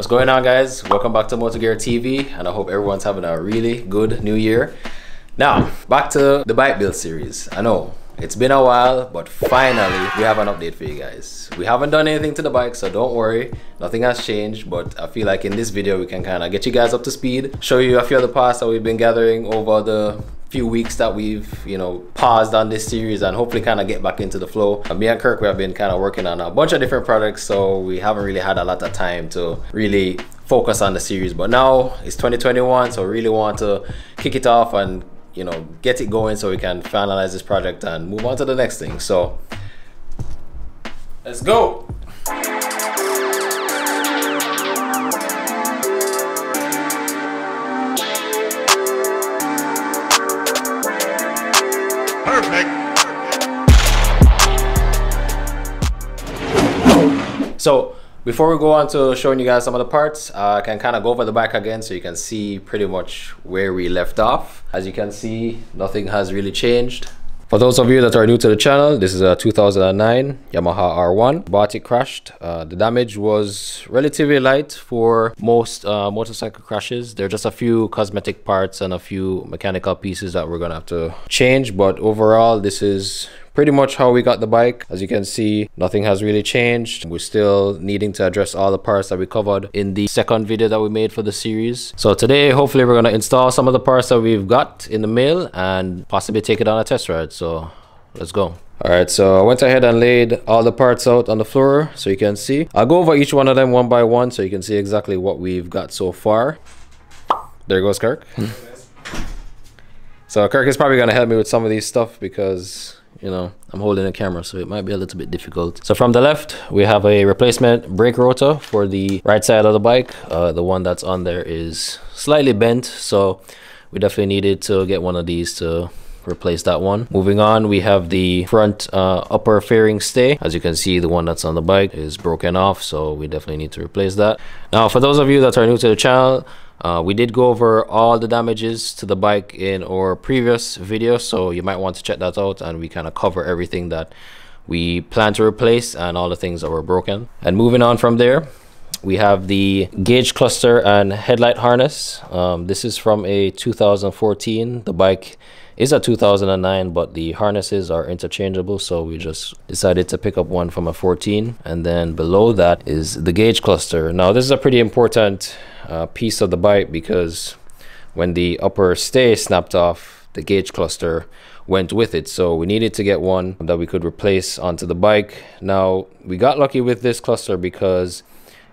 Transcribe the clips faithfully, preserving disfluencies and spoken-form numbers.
What's going on, guys? Welcome back to MotoGear T V, and I hope everyone's having a really good new year. Now, back to the bike build series. I know it's been a while, but finally we have an update for you guys. We haven't done anything to the bike, so don't worry, nothing has changed, but I feel like in this video we can kind of get you guys up to speed, show you a few of the parts that we've been gathering over the few weeks that we've, you know, paused on this series, and hopefully kind of get back into the flow. And me and Kirk, we have been kind of working on a bunch of different products, so we haven't really had a lot of time to really focus on the series. But now it's twenty twenty-one, so really want to kick it off and, you know, get it going so we can finalize this project and move on to the next thing. So let's go. So before we go on to showing you guys some of the parts, uh, I can kind of go over the bike again so you can see pretty much where we left off. As you can see, nothing has really changed. For those of you that are new to the channel, this is a two thousand nine Yamaha R one. Bought it crashed. Uh, the damage was relatively light for most uh, motorcycle crashes. There are just a few cosmetic parts and a few mechanical pieces that we're gonna have to change, but overall this is pretty much how we got the bike. As you can see, nothing has really changed. We're still needing to address all the parts that we covered in the second video that we made for the series. So today, hopefully we're gonna install some of the parts that we've got in the mail and possibly take it on a test ride. So let's go. All right, so I went ahead and laid all the parts out on the floor so you can see. I'll go over each one of them one by one so you can see exactly what we've got so far. There goes Kirk. So Kirk is probably gonna help me with some of these stuff because, you know, I'm holding a camera, so it might be a little bit difficult. So from the left, we have a replacement brake rotor for the right side of the bike. Uh, the one that's on there is slightly bent, so we definitely needed to get one of these to replace that one. Moving on, we have the front uh, upper fairing stay. As you can see, the one that's on the bike is broken off, so we definitely need to replace that. Now, for those of you that are new to the channel, Uh, we did go over all the damages to the bike in our previous video, so you might want to check that out, and we kind of cover everything that we plan to replace and all the things that were broken. And moving on from there, we have the gauge cluster and headlight harness. Um, this is from a two thousand fourteen. The bike is a two thousand nine, but the harnesses are interchangeable, so we just decided to pick up one from a fourteen. And then below that is the gauge cluster. Now, this is a pretty important Uh, piece of the bike because when the upper stay snapped off, the gauge cluster went with it, so we needed to get one that we could replace onto the bike. Now, we got lucky with this cluster because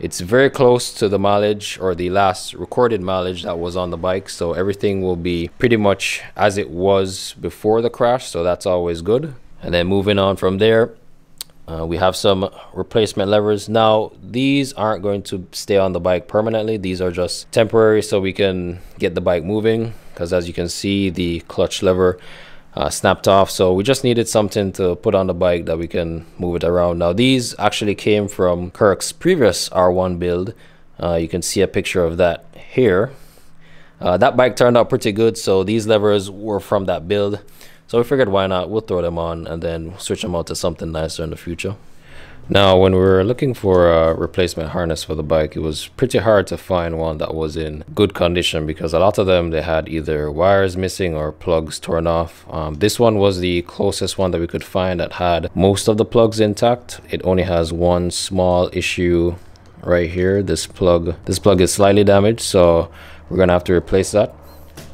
it's very close to the mileage, or the last recorded mileage, that was on the bike, so everything will be pretty much as it was before the crash, so that's always good. And then moving on from there, Uh, we have some replacement levers. Now, these aren't going to stay on the bike permanently. These are just temporary so we can get the bike moving, because as you can see, the clutch lever uh, snapped off. So we just needed something to put on the bike that we can move it around. Now, these actually came from Kirk's previous R one build. Uh, you can see a picture of that here. Uh, that bike turned out pretty good, so these levers were from that build. So we figured, why not, we'll throw them on and then switch them out to something nicer in the future. Now, when we were looking for a replacement harness for the bike, it was pretty hard to find one that was in good condition, because a lot of them, they had either wires missing or plugs torn off. Um, this one was the closest one that we could find that had most of the plugs intact. It only has one small issue right here. This plug, this plug is slightly damaged, so we're gonna have to replace that.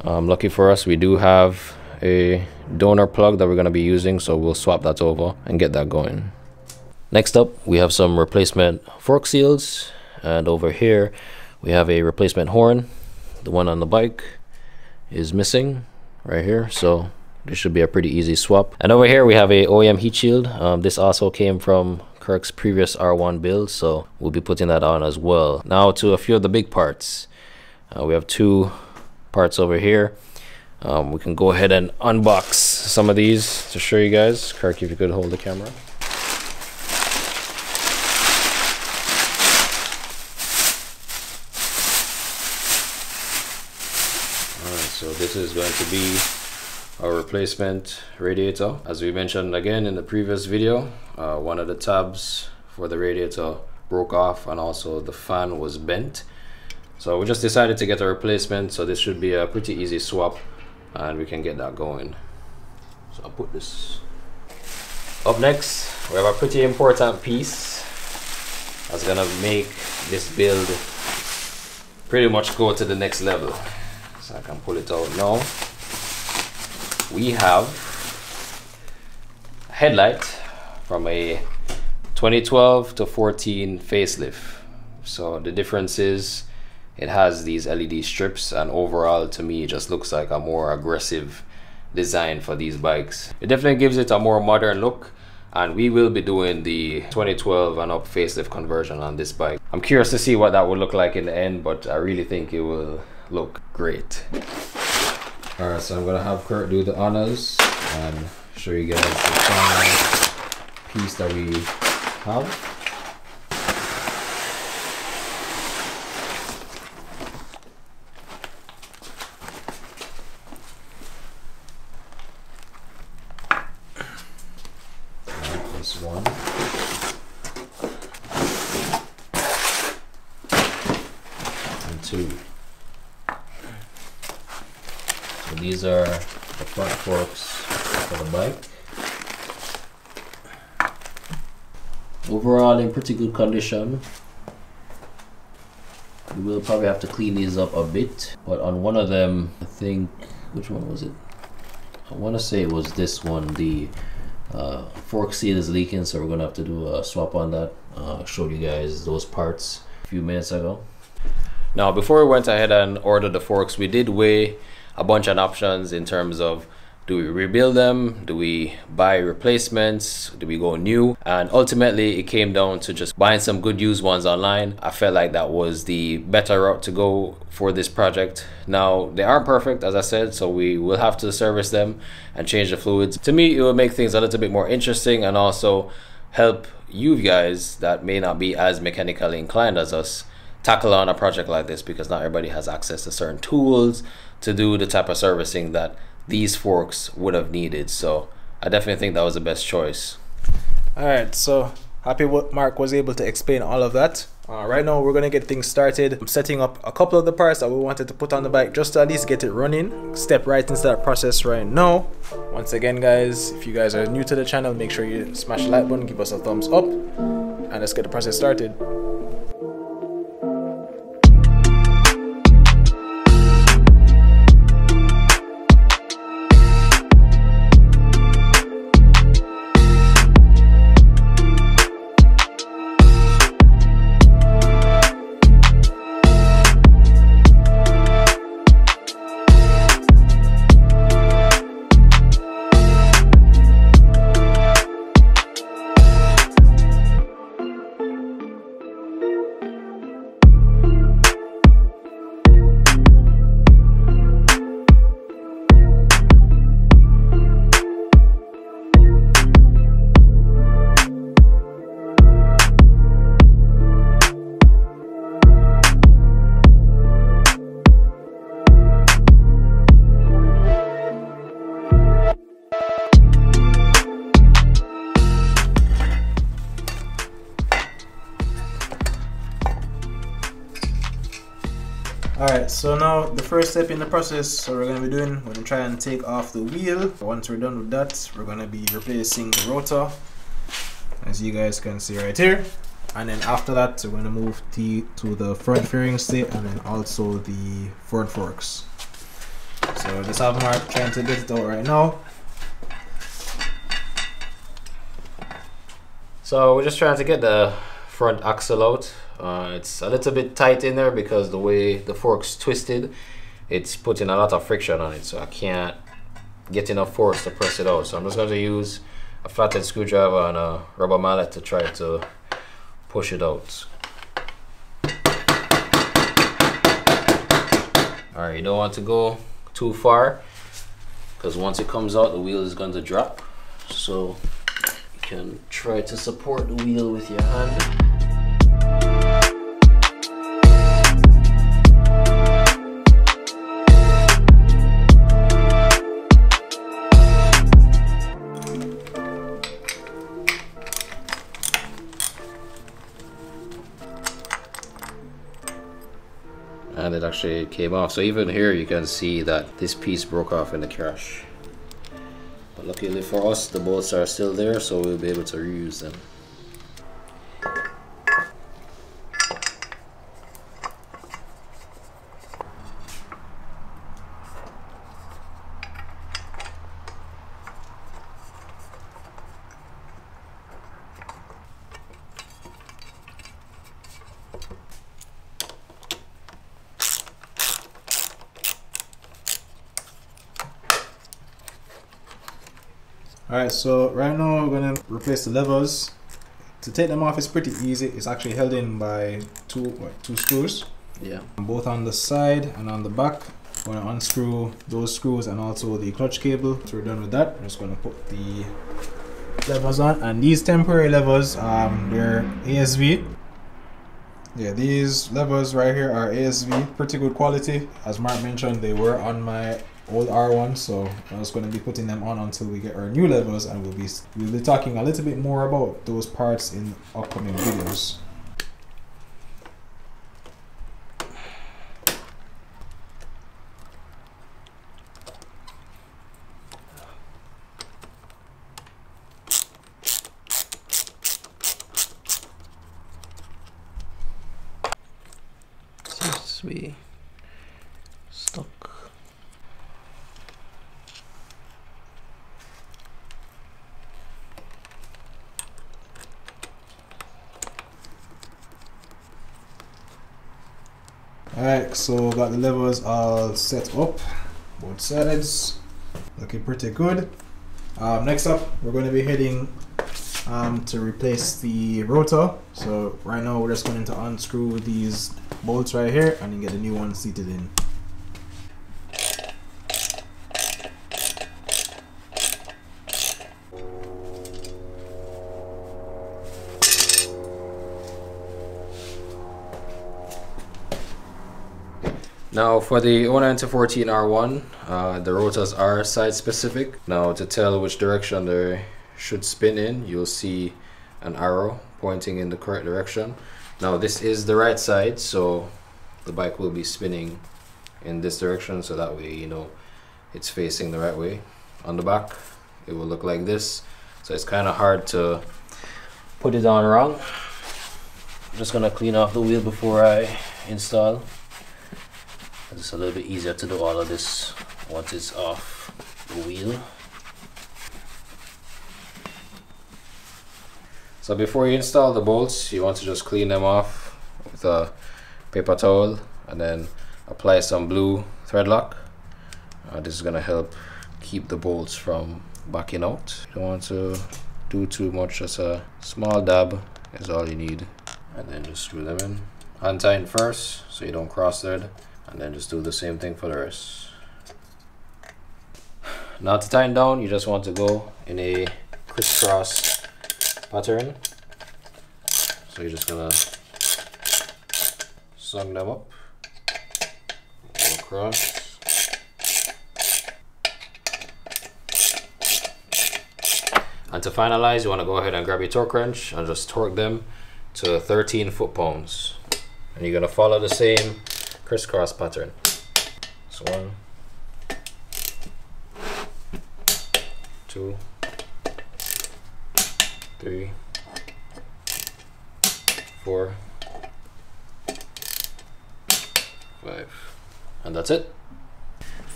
Um, lucky for us, we do have a donor plug that we're going to be using, so we'll swap that over and get that going. Next up, we have some replacement fork seals, and over here we have a replacement horn. The one on the bike is missing right here, so this should be a pretty easy swap. And over here we have a O E M heat shield. Um, this also came from Kirk's previous R one build, so we'll be putting that on as well. Now to a few of the big parts. Uh, we have two parts over here. Um, we can go ahead and unbox some of these to show you guys. Kirk, if you could hold the camera. All right, so this is going to be our replacement radiator. As we mentioned again in the previous video, uh, one of the tabs for the radiator broke off, and also the fan was bent. So we just decided to get a replacement, so this should be a pretty easy swap and we can get that going. So I'll put this up next. We have a pretty important piece that's gonna make this build pretty much go to the next level. So I can pull it out now. We have a headlight from a twenty twelve to fourteen facelift. So the difference is it has these L E D strips, and overall to me it just looks like a more aggressive design for these bikes. It definitely gives it a more modern look, and we will be doing the twenty twelve and up facelift conversion on this bike. I'm curious to see what that would look like in the end, but I really think it will look great. All right, so I'm gonna have Kirk do the honors and show you guys the final piece that we have. Two. So these are the front forks for the bike. Overall in pretty good condition. We will probably have to clean these up a bit, but on one of them, I think, which one was it? I want to say it was this one. The uh, fork seal is leaking, so we're gonna have to do a swap on that. Uh, showed you guys those parts a few minutes ago. Now, before we went ahead and ordered the forks, we did weigh a bunch of options in terms of, do we rebuild them? Do we buy replacements? Do we go new? And ultimately, it came down to just buying some good used ones online. I felt like that was the better route to go for this project. Now, they aren't perfect, as I said, so we will have to service them and change the fluids. To me, it will make things a little bit more interesting and also help you guys that may not be as mechanically inclined as us tackle on a project like this, because not everybody has access to certain tools to do the type of servicing that these forks would have needed. So I definitely think that was the best choice. All right, so happy Mark was able to explain all of that. Uh, right now we're gonna get things started. I'm setting up a couple of the parts that we wanted to put on the bike just to at least get it running. Step right into that process right now. Once again, guys, if you guys are new to the channel, make sure you smash the like button, give us a thumbs up, and let's get the process started. Alright, so now the first step in the process, so we're going to be doing, we're going to try and take off the wheel. Once we're done with that, we're going to be replacing the rotor, as you guys can see right here. And then after that, we're going to move the, to the front fairing state, and then also the front forks. So just have Mark trying to get it out right now. So we're just trying to get the front axle out. Uh, it's a little bit tight in there because the way the fork's twisted, it's putting a lot of friction on it, so I can't get enough force to press it out. So I'm just going to use a flathead screwdriver and a rubber mallet to try to push it out. Alright, you don't want to go too far, because once it comes out the wheel is going to drop, so you can try to support the wheel with your hand. and it actually came off. So even here you can see that this piece broke off in the crash. But luckily for us, the bolts are still there, so we'll be able to reuse them. Alright, so right now we're going to replace the levers. To take them off is pretty easy. It's actually held in by two what, two screws. Yeah. Both on the side and on the back. We're going to unscrew those screws and also the clutch cable. So we're done with that. We're just going to put the levers on. And these temporary levers, um, they're A S V. Yeah, these levers right here are A S V. Pretty good quality. As Mark mentioned, they were on my old R one, so I'm just going to be putting them on until we get our new levers, and we'll be we'll be talking a little bit more about those parts in upcoming videos. Seems to be stuck. Alright, so got the levers all set up, both sides, looking pretty good. Um, next up, we're going to be heading um, to replace the rotor. So right now, we're just going to unscrew these bolts right here and then get the new one seated in. Now for the oh nine to fourteen R one, uh, the rotors are side specific. Now to tell which direction they should spin in, you'll see an arrow pointing in the correct direction. Now this is the right side, so the bike will be spinning in this direction, so that way you know it's facing the right way. On the back, it will look like this, so it's kind of hard to put it on wrong. I'm just gonna clean off the wheel before I install. It's a little bit easier to do all of this once it's off the wheel. So before you install the bolts, you want to just clean them off with a paper towel and then apply some blue thread lock. Uh, this is going to help keep the bolts from backing out. You don't want to do too much, just a small dab is all you need. And then just screw them in. Untighten first so you don't cross thread. And then just do the same thing for the rest. Now to tighten down, you just want to go in a crisscross pattern. So you're just gonna snug them up, go across. And to finalize, you wanna go ahead and grab your torque wrench and just torque them to thirteen foot-pounds. And you're gonna follow the same crisscross pattern. So one, two, three, four, five, and that's it.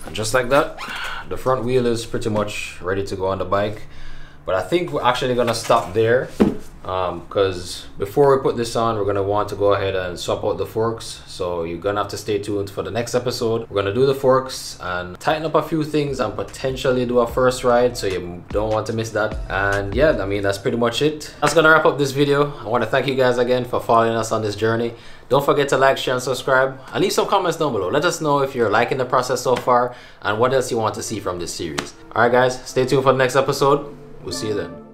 And just like that, the front wheel is pretty much ready to go on the bike. But I think we're actually gonna stop there, because um, before we put this on, we're gonna want to go ahead and swap out the forks. So you're gonna have to stay tuned for the next episode. We're gonna do the forks and tighten up a few things and potentially do a first ride, so you don't want to miss that. And yeah, I mean, that's pretty much it. That's gonna wrap up this video. I want to thank you guys again for following us on this journey. Don't forget to like, share, and subscribe, and leave some comments down below. Let us know if you're liking the process so far and what else you want to see from this series. Alright guys, stay tuned for the next episode. We'll see you then.